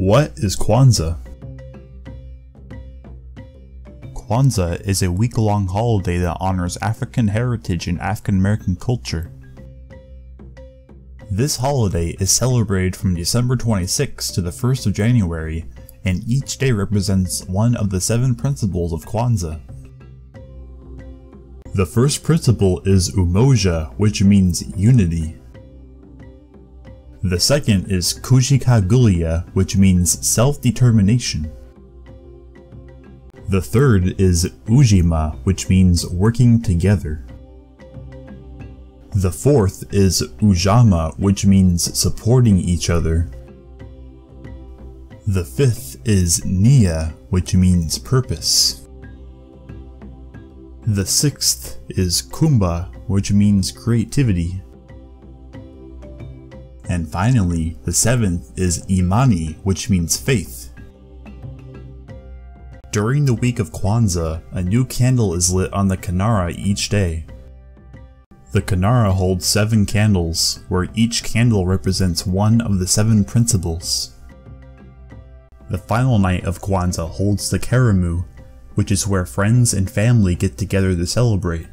What is Kwanzaa? Kwanzaa is a week-long holiday that honors African heritage and African American culture. This holiday is celebrated from December 26th to the 1st of January, and each day represents one of the 7 principles of Kwanzaa. The first principle is Umoja, which means unity. The second is Kujikagulia, which means self-determination. The third is Ujima, which means working together. The fourth is Ujama, which means supporting each other. The fifth is Nia, which means purpose. The sixth is Kumba, which means creativity. And finally, the 7th is Imani, which means faith. During the week of Kwanzaa, a new candle is lit on the Kinara each day. The Kinara holds 7 candles, where each candle represents one of the 7 principles. The final night of Kwanzaa holds the Karamu, which is where friends and family get together to celebrate.